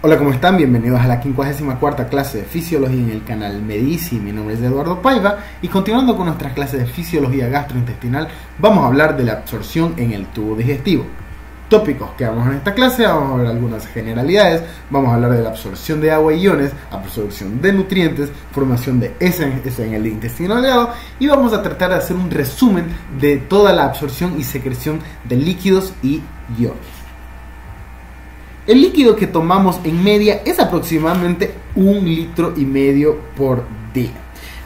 Hola, ¿cómo están? Bienvenidos a la 54ª clase de Fisiología en el canal Medici. Mi nombre es Eduardo Paiva y continuando con nuestras clases de Fisiología Gastrointestinal, vamos a hablar de la absorción en el tubo digestivo. Tópicos que vamos en esta clase, vamos a ver algunas generalidades, vamos a hablar de la absorción de agua e iones, absorción de nutrientes, formación de heces en el intestino delgado y vamos a tratar de hacer un resumen de toda la absorción y secreción de líquidos y iones. El líquido que tomamos en media es aproximadamente 1,5 litros por día.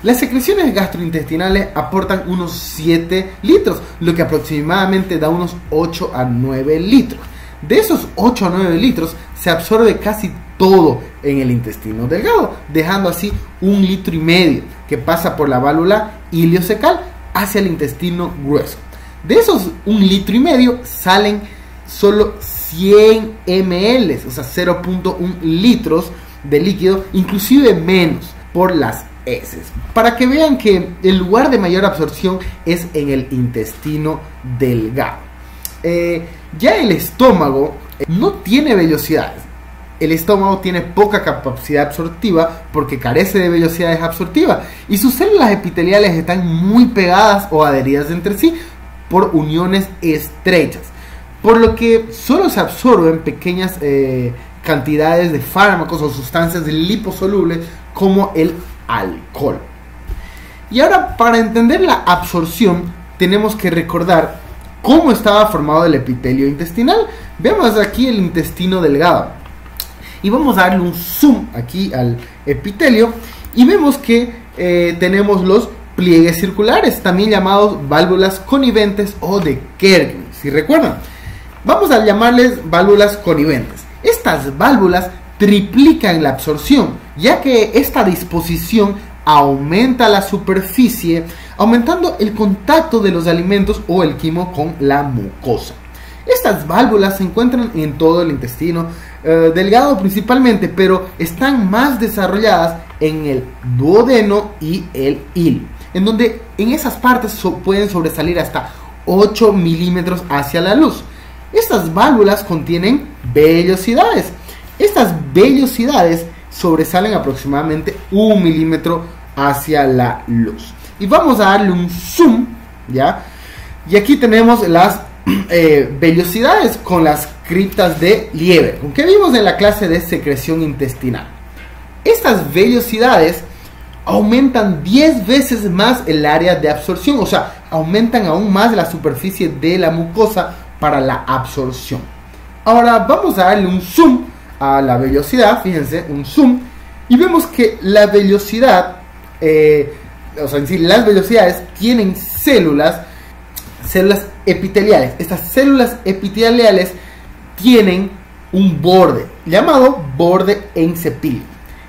Las secreciones gastrointestinales aportan unos 7 litros, lo que aproximadamente da unos 8 a 9 litros. De esos 8 a 9 litros se absorbe casi todo en el intestino delgado, dejando así 1,5 litros que pasa por la válvula iliocecal hacia el intestino grueso. De esos 1,5 litros salen solo 100 ml, o sea 0.1 litros de líquido, inclusive menos, por las heces. Para que vean que el lugar de mayor absorción es en el intestino delgado. Ya el estómago no tiene vellosidades. El estómago tiene poca capacidad absortiva porque carece de vellosidades absortivas y sus células epiteliales están muy pegadas o adheridas entre sí por uniones estrechas, por lo que solo se absorben pequeñas cantidades de fármacos o sustancias liposolubles como el alcohol. Y ahora, para entender la absorción, tenemos que recordar cómo estaba formado el epitelio intestinal. Veamos aquí el intestino delgado y vamos a darle un zoom aquí al epitelio y vemos que tenemos los pliegues circulares, también llamados válvulas coniventes o de Kerckring, si recuerdan. Vamos a llamarles válvulas coniventes. Estas válvulas triplican la absorción, ya que esta disposición aumenta la superficie, aumentando el contacto de los alimentos o el quimo con la mucosa. Estas válvulas se encuentran en todo el intestino delgado principalmente, pero están más desarrolladas en el duodeno y el hilo, en donde en esas partes pueden sobresalir hasta 8 milímetros hacia la luz. Estas válvulas contienen vellosidades. Estas vellosidades sobresalen aproximadamente 1 milímetro hacia la luz. Y vamos a darle un zoom, ¿ya? Y aquí tenemos las vellosidades con las criptas de liebre, que vimos en la clase de secreción intestinal. Estas vellosidades aumentan 10 veces más el área de absorción, o sea, aumentan aún más la superficie de la mucosa para la absorción. Ahora vamos a darle un zoom a la vellosidad, fíjense, un zoom, y vemos que la vellosidad, las vellosidades tienen células epiteliales. Estas células epiteliales tienen un borde llamado borde en cepillo.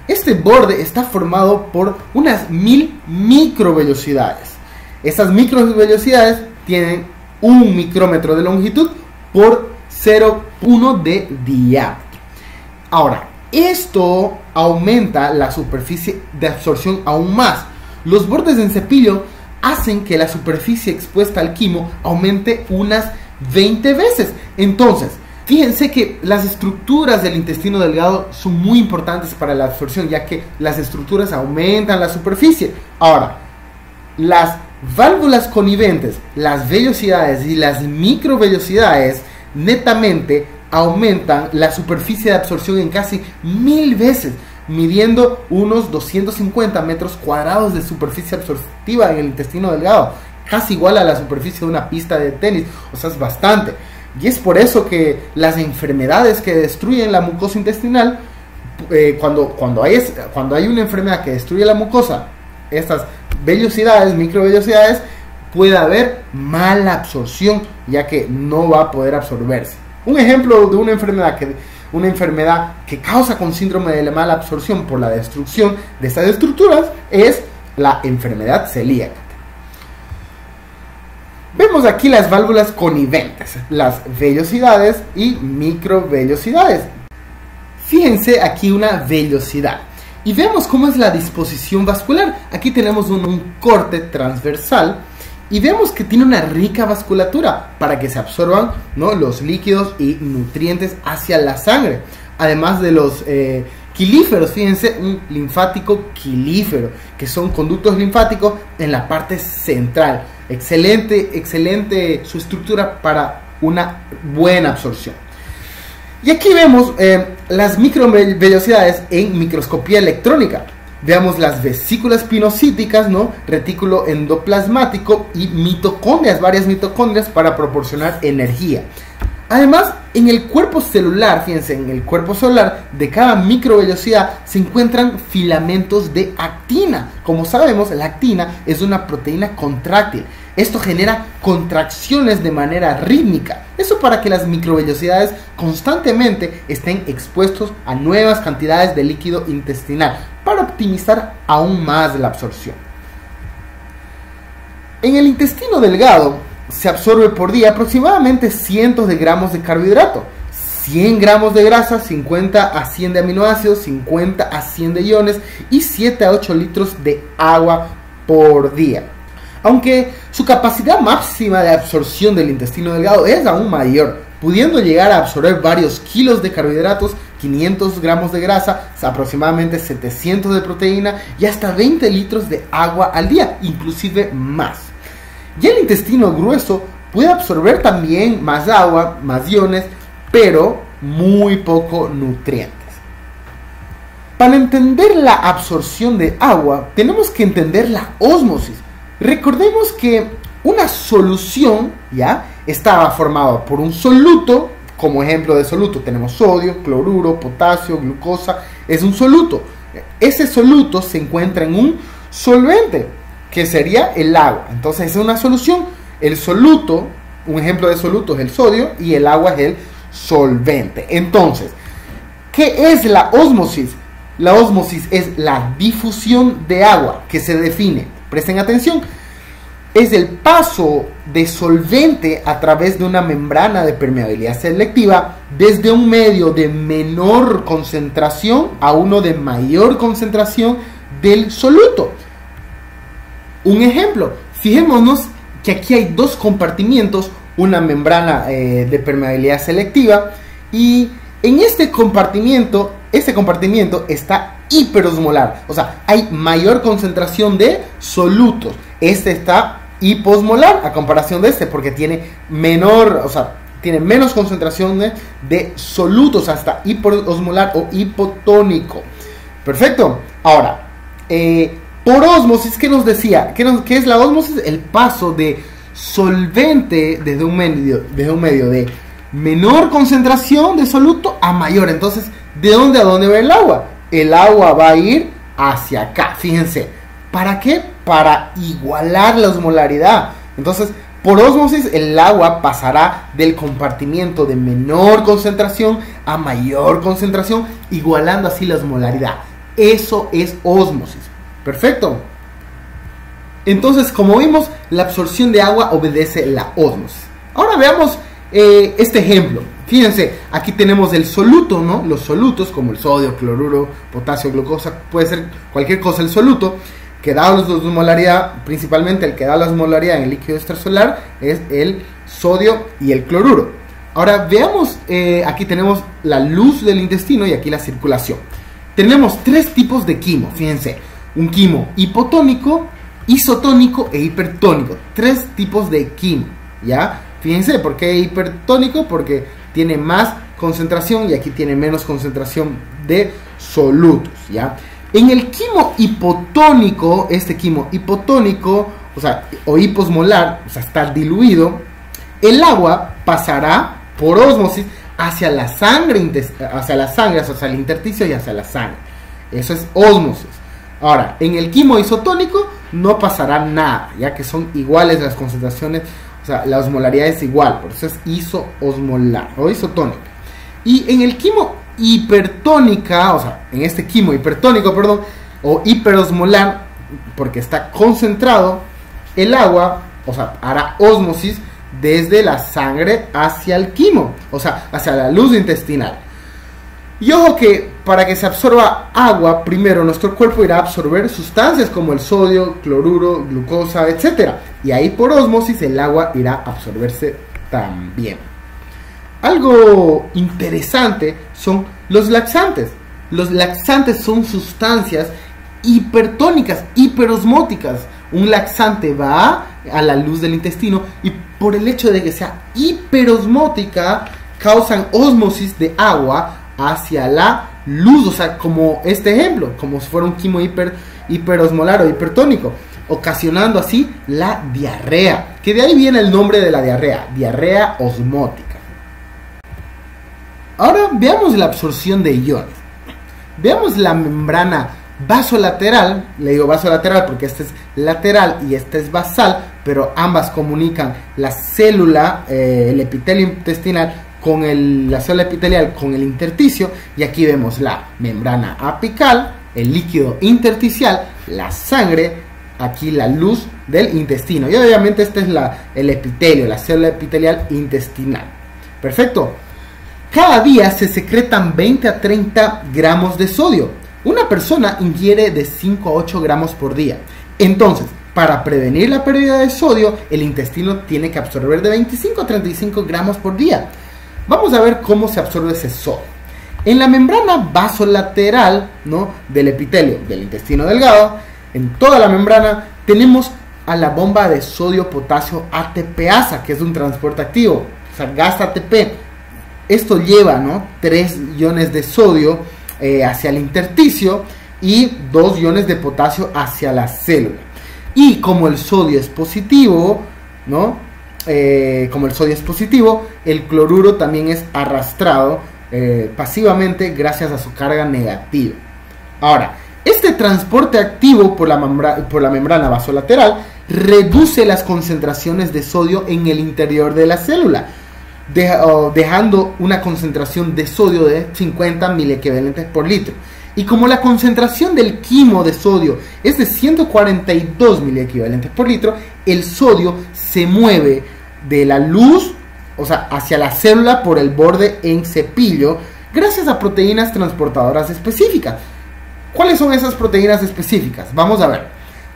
Este borde está formado por unas 1000 microvellosidades. Estas microvellosidades tienen 1 micrómetro de longitud por 0.1 de diámetro. Ahora, esto aumenta la superficie de absorción aún más. Los bordes en cepillo hacen que la superficie expuesta al quimo aumente unas 20 veces. Entonces, fíjense que las estructuras del intestino delgado son muy importantes para la absorción, ya que las estructuras aumentan la superficie. Ahora, las válvulas coniventes, las vellosidades y las microvellosidades netamente aumentan la superficie de absorción en casi 1000 veces, midiendo unos 250 metros cuadrados de superficie absortiva en el intestino delgado, casi igual a la superficie de una pista de tenis, o sea, es bastante. Y es por eso que las enfermedades que destruyen la mucosa intestinal, cuando hay una enfermedad que destruye la mucosa, estas vellosidades, microvellosidades, puede haber mala absorción, ya que no va a poder absorberse. Un ejemplo de una enfermedad que causa con síndrome de la mala absorción por la destrucción de estas estructuras es la enfermedad celíaca. Vemos aquí las válvulas coniventes, las vellosidades y microvellosidades. Fíjense aquí una vellosidad. Y vemos cómo es la disposición vascular. Aquí tenemos un corte transversal y vemos que tiene una rica vasculatura para que se absorban, ¿no?, los líquidos y nutrientes hacia la sangre. además de los quilíferos, fíjense, un linfático quilífero, que son conductos linfáticos en la parte central. Excelente, excelente su estructura para una buena absorción. Y aquí vemos las microvellosidades en microscopía electrónica. Veamos las vesículas pinocíticas, ¿no? Retículo endoplasmático y mitocondrias, varias mitocondrias para proporcionar energía. Además, en el cuerpo celular, fíjense, en el cuerpo solar de cada microvellosidad se encuentran filamentos de actina. Como sabemos, la actina es una proteína contráctil. Esto genera contracciones de manera rítmica. Eso para que las microvellosidades constantemente estén expuestos a nuevas cantidades de líquido intestinal para optimizar aún más la absorción. En el intestino delgado se absorbe por día aproximadamente cientos de gramos de carbohidrato, 100 gramos de grasa, 50 a 100 de aminoácidos, 50 a 100 de iones y 7 a 8 litros de agua por día. Aunque su capacidad máxima de absorción del intestino delgado es aún mayor, pudiendo llegar a absorber varios kilos de carbohidratos, 500 gramos de grasa, aproximadamente 700 de proteína y hasta 20 litros de agua al día, inclusive más. Y el intestino grueso puede absorber también más agua, más iones, pero muy poco nutrientes. Para entender la absorción de agua, tenemos que entender la ósmosis. Recordemos que una solución, ¿ya?, estaba formada por un soluto. Como ejemplo de soluto tenemos sodio, cloruro, potasio, glucosa. Es un soluto. Ese soluto se encuentra en un solvente, que sería el agua. Entonces es una solución. El soluto, un ejemplo de soluto es el sodio y el agua es el solvente. Entonces, ¿qué es la ósmosis? La ósmosis es la difusión de agua que se define, presten atención, es el paso de solvente a través de una membrana de permeabilidad selectiva desde un medio de menor concentración a uno de mayor concentración del soluto. Un ejemplo, fijémonos que aquí hay dos compartimientos, una membrana de permeabilidad selectiva, y en este compartimiento está hiperosmolar, o sea, hay mayor concentración de solutos. Este está hiposmolar a comparación de este, porque tiene menor, o sea, tiene menos concentración de solutos, hasta hiposmolar o hipotónico. Perfecto. Ahora, por ósmosis, ¿qué nos decía? ¿Qué es la ósmosis? El paso de solvente desde un medio de menor concentración de soluto a mayor. Entonces, ¿de dónde a dónde va el agua? El agua va a ir hacia acá, fíjense. ¿Para qué? Para igualar la osmolaridad. Entonces, por ósmosis, el agua pasará del compartimiento de menor concentración a mayor concentración, igualando así la osmolaridad. Eso es ósmosis. Perfecto. Entonces, como vimos, la absorción de agua obedece la ósmosis. Ahora veamos este ejemplo. Fíjense, aquí tenemos el soluto, ¿no? Los solutos como el sodio, cloruro, potasio, glucosa, puede ser cualquier cosa el soluto, que da la osmolaridad, principalmente el que da la osmolaridad en el líquido extracelular es el sodio y el cloruro. Ahora veamos, aquí tenemos la luz del intestino y aquí la circulación. Tenemos tres tipos de quimo, fíjense. Un quimo hipotónico, isotónico e hipertónico. Tres tipos de quimo, ¿ya? Fíjense, ¿por qué hipertónico? Porque tiene más concentración y aquí tiene menos concentración de solutos, ¿ya? En el quimo hipotónico, este quimo hipotónico, o sea, o hiposmolar, o sea, está diluido, el agua pasará por ósmosis hacia la sangre, hacia el intersticio y hacia la sangre. Eso es ósmosis. Ahora, en el quimo isotónico no pasará nada, ya que son iguales las concentraciones, o sea, la osmolaridad es igual, por eso es isoosmolar o isotónica. Y en el quimo hipertónica, o sea, en este quimo hipertónico, perdón, o hiperosmolar, porque está concentrado, el agua, o sea, hará ósmosis desde la sangre hacia el quimo, o sea, hacia la luz intestinal. Y ojo que para que se absorba agua, primero nuestro cuerpo irá a absorber sustancias como el sodio, cloruro, glucosa, etc. Y ahí por ósmosis el agua irá a absorberse también. Algo interesante son los laxantes. Los laxantes son sustancias hipertónicas, hiperosmóticas. Un laxante va a la luz del intestino y por el hecho de que sea hiperosmótica causan ósmosis de agua hacia la luz, o sea, como este ejemplo, como si fuera un quimo hiperosmolar o hipertónico, ocasionando así la diarrea, que de ahí viene el nombre de la diarrea, diarrea osmótica. Ahora veamos la absorción de iones. Veamos la membrana vasolateral, le digo vasolateral porque este es lateral y este es basal, pero ambas comunican la célula, el epitelio intestinal con la célula epitelial con el intersticio, y aquí vemos la membrana apical, el líquido intersticial, la sangre, aquí la luz del intestino, y obviamente este es el epitelio, la célula epitelial intestinal. Perfecto. Cada día se secretan 20 a 30 gramos de sodio. Una persona ingiere de 5 a 8 gramos por día. Entonces, para prevenir la pérdida de sodio, el intestino tiene que absorber de 25 a 35 gramos por día. Vamos a ver cómo se absorbe ese sodio. En la membrana vasolateral, ¿no?, del epitelio del intestino delgado, en toda la membrana, tenemos a la bomba de sodio-potasio-ATP-asa, que es un transporte activo, o sea, gas ATP. Esto lleva, ¿no?, 3 iones de sodio hacia el intersticio y 2 iones de potasio hacia la célula. Y como el sodio es positivo, ¿no?, el cloruro también es arrastrado pasivamente gracias a su carga negativa. Ahora, este transporte activo por la membrana vasolateral reduce las concentraciones de sodio en el interior de la célula, dejando una concentración de sodio de 50 miliequivalentes por litro. Y como la concentración del quimo de sodio es de 142 miliequivalentes por litro, el sodio se mueve de la luz, o sea, hacia la célula por el borde en cepillo, gracias a proteínas transportadoras específicas. ¿Cuáles son esas proteínas específicas? Vamos a ver.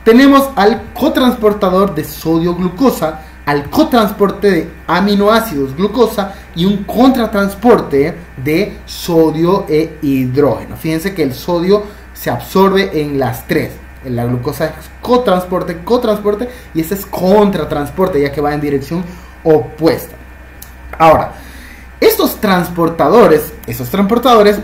Tenemos al cotransportador de sodio-glucosa, al cotransporte de aminoácidos glucosa y un contratransporte de sodio e hidrógeno. Fíjense que el sodio se absorbe en las tres. En la glucosa es cotransporte y este es contratransporte, ya que va en dirección opuesta. Ahora, esos transportadores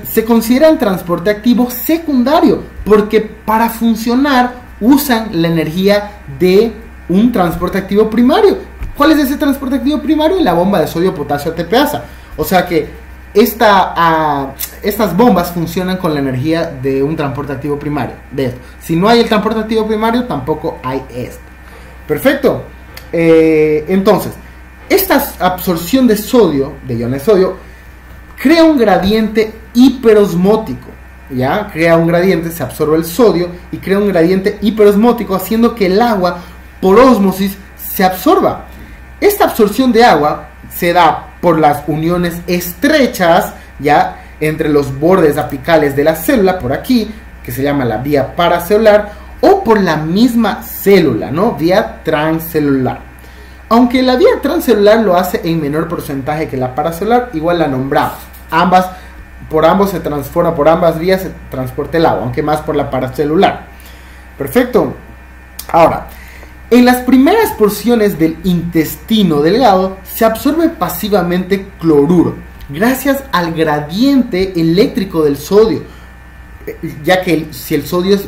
se consideran transporte activo secundario porque para funcionar usan la energía de un transporte activo primario. ¿Cuál es ese transporte activo primario? La bomba de sodio-potasio-ATP-asa. O sea que estas bombas funcionan con la energía de un transporte activo primario. De esto. Si no hay el transporte activo primario, tampoco hay esto. Perfecto. Entonces, esta absorción de sodio, de iones de sodio, crea un gradiente hiperosmótico. ¿Ya? Crea un gradiente, se absorbe el sodio y crea un gradiente hiperosmótico, haciendo que el agua por ósmosis se absorba. Esta absorción de agua se da por las uniones estrechas, ya, entre los bordes apicales de la célula, por aquí, que se llama la vía paracelular, o por la misma célula, ¿no?, vía transcelular. Aunque la vía transcelular lo hace en menor porcentaje que la paracelular, igual la nombramos. Por ambas vías se transporta el agua, aunque más por la paracelular. Perfecto. Ahora, en las primeras porciones del intestino delgado se absorbe pasivamente cloruro, gracias al gradiente eléctrico del sodio, ya que si el sodio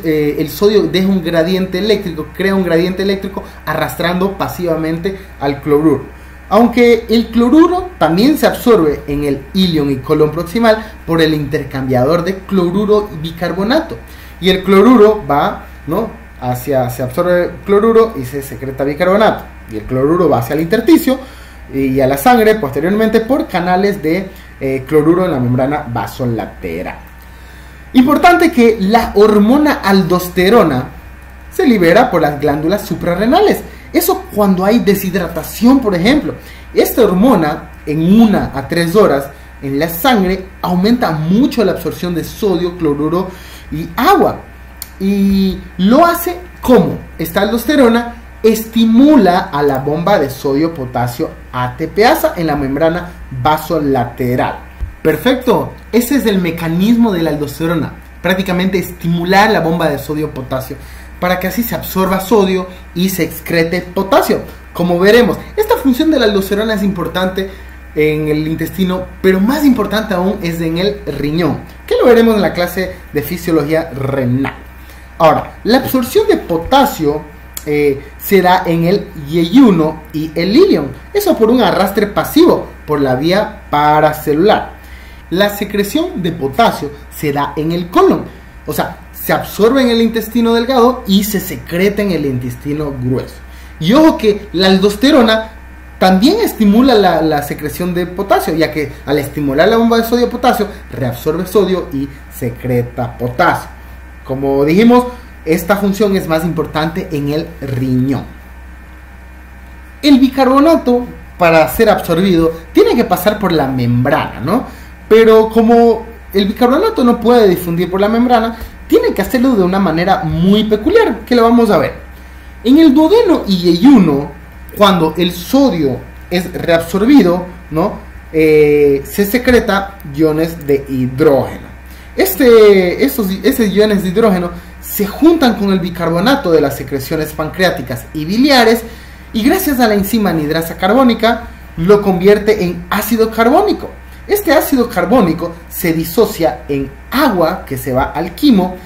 deja un gradiente eléctrico, crea un gradiente eléctrico arrastrando pasivamente al cloruro. Aunque el cloruro también se absorbe en el ilion y colon proximal por el intercambiador de cloruro y bicarbonato, y el cloruro va, ¿no?, se absorbe el cloruro y se secreta bicarbonato, y el cloruro va hacia el intersticio y a la sangre posteriormente por canales de cloruro en la membrana vasolateral. Importante que la hormona aldosterona se libera por las glándulas suprarrenales, eso cuando hay deshidratación, por ejemplo. Esta hormona en 1 a 3 horas en la sangre aumenta mucho la absorción de sodio, cloruro y agua. Y lo hace como esta aldosterona estimula a la bomba de sodio-potasio-ATP-asa en la membrana vasolateral. Perfecto, ese es el mecanismo de la aldosterona, prácticamente estimular la bomba de sodio-potasio para que así se absorba sodio y se excrete potasio. Como veremos, esta función de la aldosterona es importante en el intestino, pero más importante aún es en el riñón, que lo veremos en la clase de fisiología renal. Ahora, la absorción de potasio se da en el yeyuno y el ilion, eso por un arrastre pasivo por la vía paracelular. La secreción de potasio se da en el colon, o sea, se absorbe en el intestino delgado y se secreta en el intestino grueso. Y ojo que la aldosterona también estimula la secreción de potasio, ya que al estimular la bomba de sodio-potasio, reabsorbe sodio y secreta potasio. Como dijimos, esta función es más importante en el riñón. El bicarbonato, para ser absorbido, tiene que pasar por la membrana, ¿no? Pero como el bicarbonato no puede difundir por la membrana, tiene que hacerlo de una manera muy peculiar, que lo vamos a ver. En el duodeno y yeyuno, cuando el sodio es reabsorbido, ¿no? Se secreta iones de hidrógeno. Estos iones de hidrógeno se juntan con el bicarbonato de las secreciones pancreáticas y biliares, y gracias a la enzima anhidrasa carbónica lo convierte en ácido carbónico. Este ácido carbónico se disocia en agua, que se va al quimo,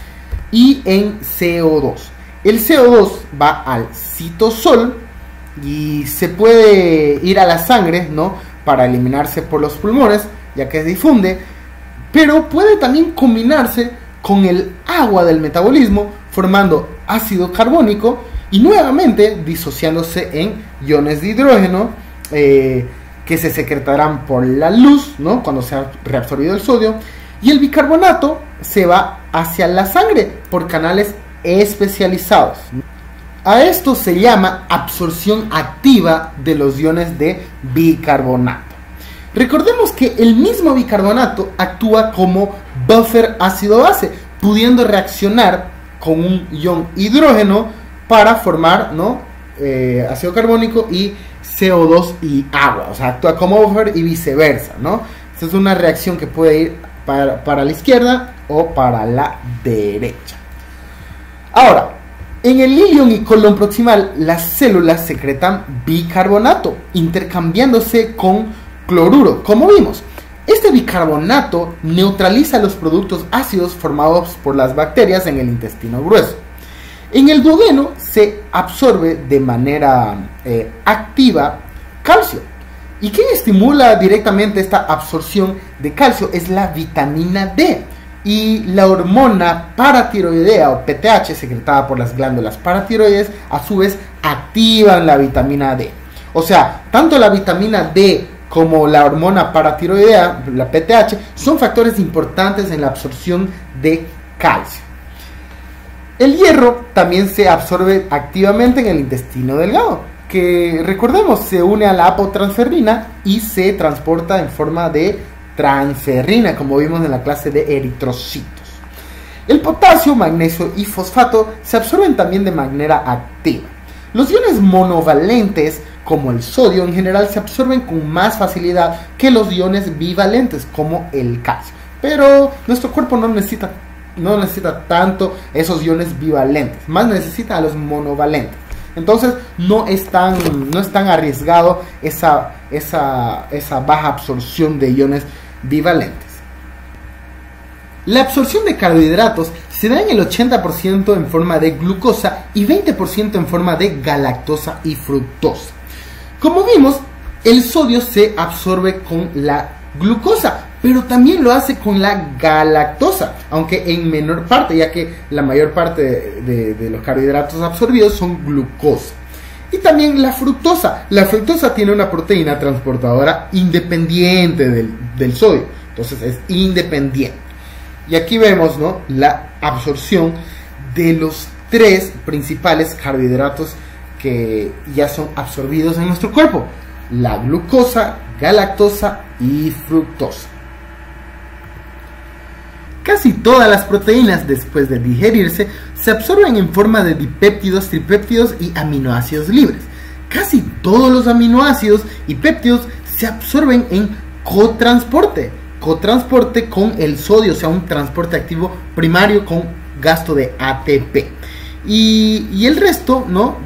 y en CO2. El CO2 va al citosol y se puede ir a la sangre, ¿no?, para eliminarse por los pulmones, ya que se difunde, pero puede también combinarse con el agua del metabolismo formando ácido carbónico y nuevamente disociándose en iones de hidrógeno que se secretarán por la luz, ¿no?, cuando se ha reabsorbido el sodio, y el bicarbonato se va hacia la sangre por canales especializados. A esto se llama absorción activa de los iones de bicarbonato. Recordemos que el mismo bicarbonato actúa como buffer ácido-base, pudiendo reaccionar con un ion hidrógeno para formar, ¿no?, ácido carbónico y CO2 y agua. O sea, actúa como buffer y viceversa, ¿no? Esta es una reacción que puede ir para la izquierda o para la derecha. Ahora, en el ilion y colon proximal, las células secretan bicarbonato, intercambiándose con cloruro, como vimos. Este bicarbonato neutraliza los productos ácidos formados por las bacterias en el intestino grueso. En el duodeno se absorbe de manera activa calcio. ¿Y quién estimula directamente esta absorción de calcio? Es la vitamina D. Y la hormona paratiroidea o PTH secretada por las glándulas paratiroides a su vez activan la vitamina D. O sea, tanto la vitamina D como la hormona paratiroidea, la PTH, son factores importantes en la absorción de calcio. El hierro también se absorbe activamente en el intestino delgado, que recordemos se une a la apotransferrina y se transporta en forma de transferrina, como vimos en la clase de eritrocitos. El potasio, magnesio y fosfato se absorben también de manera activa. Los iones monovalentes, como el sodio en general, se absorben con más facilidad que los iones bivalentes, como el calcio. Pero nuestro cuerpo no necesita tanto esos iones bivalentes, más necesita a los monovalentes. Entonces no es tan arriesgado esa baja absorción de iones bivalentes. La absorción de carbohidratos se da en el 80% en forma de glucosa y 20% en forma de galactosa y fructosa. Como vimos, el sodio se absorbe con la glucosa, pero también lo hace con la galactosa, aunque en menor parte, ya que la mayor parte de los carbohidratos absorbidos son glucosa. Y también la fructosa. La fructosa tiene una proteína transportadora independiente del sodio, entonces es independiente. Y aquí vemos, ¿no?, la absorción de los tres principales carbohidratos que ya son absorbidos en nuestro cuerpo: la glucosa, galactosa y fructosa. Casi todas las proteínas, después de digerirse, se absorben en forma de dipéptidos, tripéptidos y aminoácidos libres. Casi todos los aminoácidos y péptidos se absorben en cotransporte. Cotransporte con el sodio, o sea, un transporte activo primario con gasto de ATP. Y el resto, ¿no?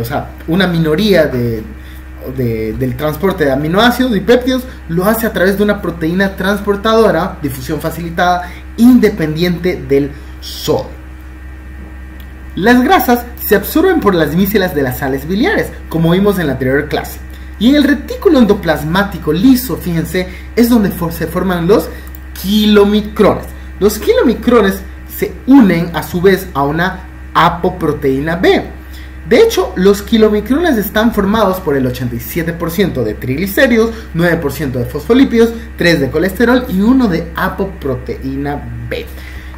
O sea, una minoría del transporte de aminoácidos y péptidos lo hace a través de una proteína transportadora, difusión facilitada, independiente del sodio. Las grasas se absorben por las micelas de las sales biliares, como vimos en la anterior clase. Y en el retículo endoplasmático liso, fíjense, es donde se forman los quilomicrones. Los quilomicrones se unen a su vez a una apoproteína B. De hecho, los quilomicrones están formados por el 87% de triglicéridos, 9% de fosfolípidos, 3% de colesterol y 1% de apoproteína B.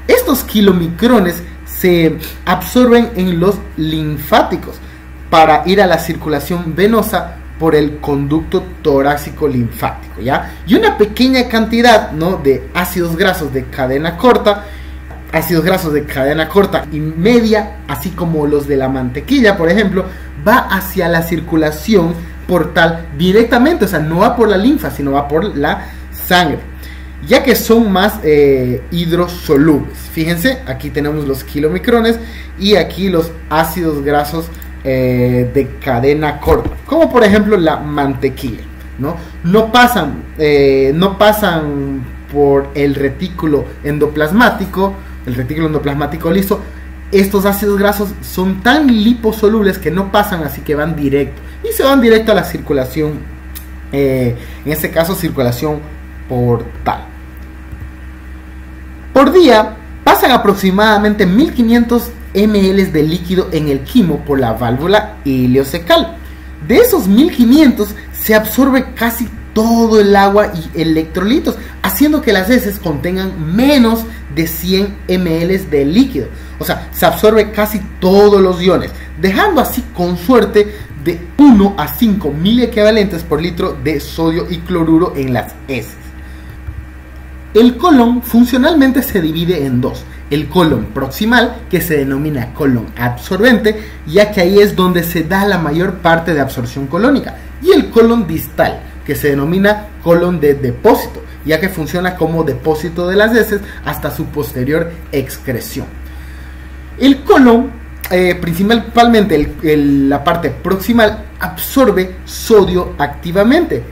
Estos quilomicrones se absorben en los linfáticos para ir a la circulación venosa por el conducto torácico linfático, ¿ya? Y una pequeña cantidad, ¿no?, de ácidos grasos de cadena corta, ácidos grasos de cadena corta y media, así como los de la mantequilla, por ejemplo, va hacia la circulación portal directamente, o sea, no va por la linfa, sino va por la sangre, ya que son más hidrosolubles. Fíjense, aquí tenemos los quilomicrones y aquí los ácidos grasos de cadena corta, como por ejemplo la mantequilla, ¿no? No pasan por el retículo endoplasmático. El retículo endoplasmático liso, estos ácidos grasos son tan liposolubles que no pasan, así que van directo y se van directo a la circulación, en este caso circulación portal. Por día pasan aproximadamente 1500 ml de líquido en el quimo por la válvula iliocecal. De esos 1500 se absorbe casi todo el agua y electrolitos, haciendo que las heces contengan menos de 100 ml de líquido. O sea, se absorbe casi todos los iones, dejando así con suerte de 1 a 5 miliequivalentes por litro de sodio y cloruro en las heces. El colon funcionalmente se divide en dos: el colon proximal, que se denomina colon absorbente, ya que ahí es donde se da la mayor parte de absorción colónica, y el colon distal, que se denomina colon de depósito, ya que funciona como depósito de las heces hasta su posterior excreción. El colon, principalmente la parte proximal, absorbe sodio activamente.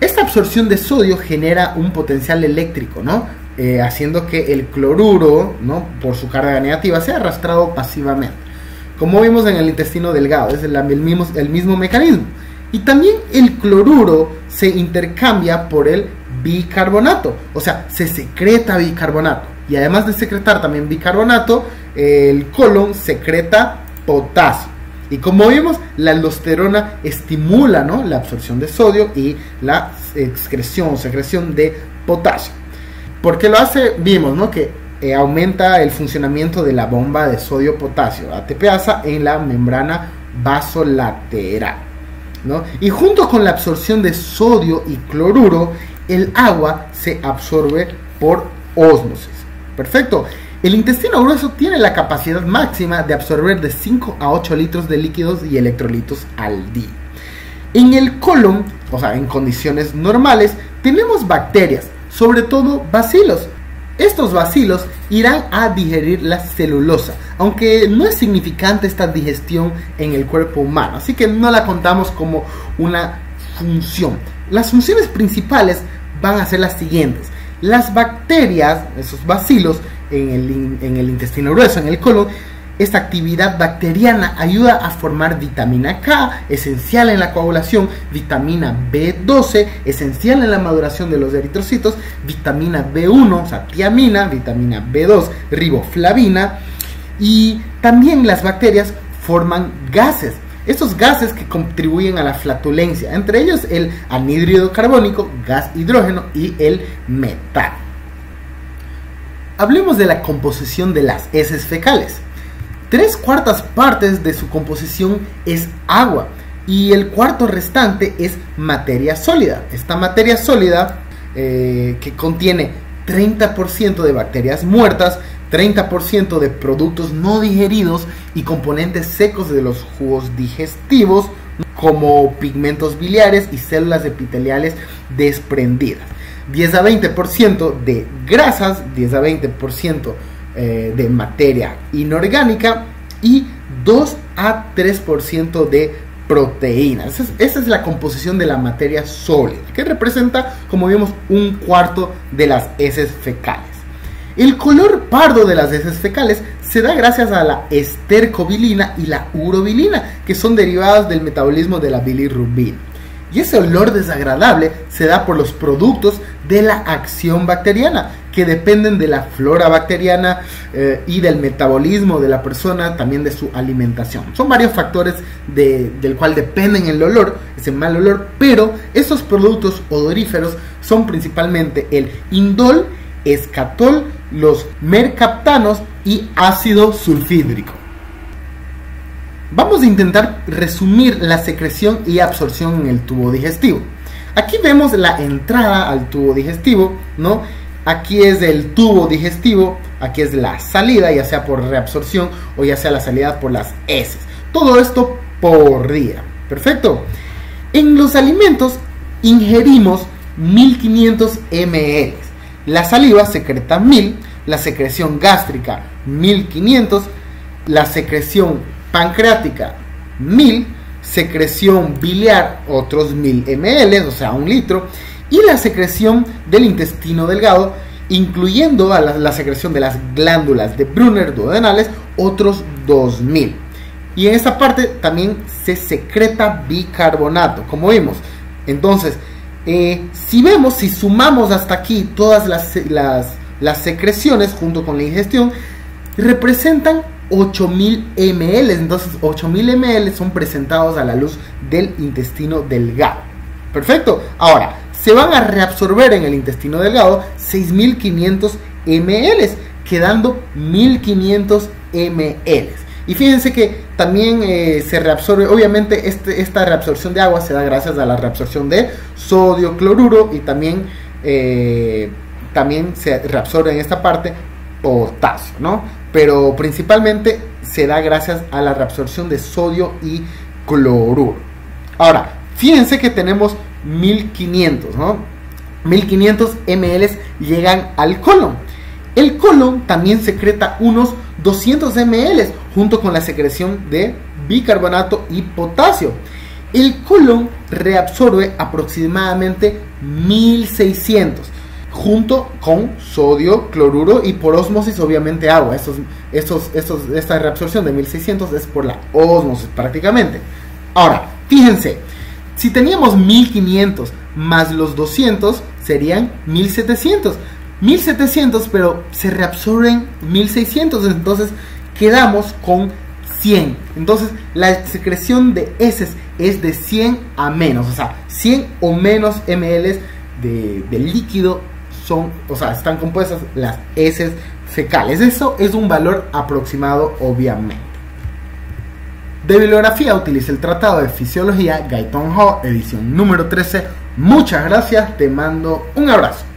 Esta absorción de sodio genera un potencial eléctrico, ¿no? Haciendo que el cloruro, ¿no?, por su carga negativa, sea arrastrado pasivamente, como vimos en el intestino delgado. Es el mismo mecanismo. Y también el cloruro se intercambia por el bicarbonato, o sea, se secreta bicarbonato. Y además de secretar también bicarbonato, el colon secreta potasio. Y como vimos, la aldosterona estimula, ¿no?, la absorción de sodio y la excreción o secreción de potasio. ¿Por qué lo hace? Vimos, ¿no?, que aumenta el funcionamiento de la bomba de sodio-potasio, ATP-asa, en la membrana vasolateral, ¿no? Y junto con la absorción de sodio y cloruro, el agua se absorbe por ósmosis. Perfecto. El intestino grueso tiene la capacidad máxima de absorber de 5 a 8 litros de líquidos y electrolitos al día. En el colon, o sea, en condiciones normales, tenemos bacterias, sobre todo bacilos. Estos bacilos irán a digerir la celulosa, aunque no es significante esta digestión en el cuerpo humano, así que no la contamos como una función. Las funciones principales van a ser las siguientes: las bacterias, esos bacilos en el intestino grueso, en el colon. Esta actividad bacteriana ayuda a formar vitamina K, esencial en la coagulación, vitamina B12, esencial en la maduración de los eritrocitos, vitamina B1, o sea, tiamina, vitamina B2, riboflavina. Y también las bacterias forman gases, estos gases que contribuyen a la flatulencia, entre ellos el anhídrido carbónico, gas hidrógeno y el metano. Hablemos de la composición de las heces fecales. 3/4 partes de su composición es agua y el cuarto restante es materia sólida. Esta materia sólida, que contiene 30% de bacterias muertas, 30% de productos no digeridos y componentes secos de los jugos digestivos como pigmentos biliares y células epiteliales desprendidas, 10 a 20% de grasas, 10 a 20% de materia inorgánica y 2 a 3% de proteínas. Esa es la composición de la materia sólida, que representa, como vimos, 1/4 de las heces fecales. El color pardo de las heces fecales se da gracias a la estercobilina y la urobilina, que son derivadas del metabolismo de la bilirrubina. Y ese olor desagradable se da por los productos de la acción bacteriana, que dependen de la flora bacteriana y del metabolismo de la persona, también de su alimentación. Son varios factores del cual dependen el olor, ese mal olor, pero estos productos odoríferos son principalmente el indol, escatol, los mercaptanos y ácido sulfhídrico. Vamos a intentar resumir la secreción y absorción en el tubo digestivo. Aquí vemos la entrada al tubo digestivo, ¿no? Aquí es el tubo digestivo, aquí es la salida, ya sea por reabsorción o ya sea la salida por las heces. Todo esto por día. Perfecto. En los alimentos ingerimos 1500 ml. La saliva secreta 1000, la secreción gástrica 1500, la secreción pancreática 1000, secreción biliar otros 1000 ml, o sea, 1 litro, y la secreción del intestino delgado, incluyendo a la secreción de las glándulas de Brunner duodenales, otros 2000. Y en esta parte también se secreta bicarbonato, como vimos. Entonces, si sumamos hasta aquí todas las secreciones junto con la ingestión, representan 8000 ml. Entonces, 8000 ml son presentados a la luz del intestino delgado. Perfecto. Ahora, se van a reabsorber en el intestino delgado 6500 ml, quedando 1500 ml. Y fíjense que también se reabsorbe, obviamente esta reabsorción de agua se da gracias a la reabsorción de sodio, cloruro y también, se reabsorbe en esta parte potasio, ¿no? Pero principalmente se da gracias a la reabsorción de sodio y cloruro. Ahora, fíjense que tenemos 1500, ¿no? 1500 ml llegan al colon. El colon también secreta unos 200 ml junto con la secreción de bicarbonato y potasio. El colon reabsorbe aproximadamente 1600 junto con sodio, cloruro y por ósmosis, obviamente, agua. Esta reabsorción de 1600 es por la ósmosis prácticamente. Ahora, fíjense, si teníamos 1500 más los 200 serían 1700. 1700, pero se reabsorben 1600, entonces quedamos con 100. Entonces la secreción de heces es de 100 a menos, o sea, 100 o menos ml de líquido son, o sea, están compuestas las heces fecales. Eso es un valor aproximado, obviamente. De bibliografía utiliza el Tratado de Fisiología Gaitón Ho, edición número 13. Muchas gracias, te mando un abrazo.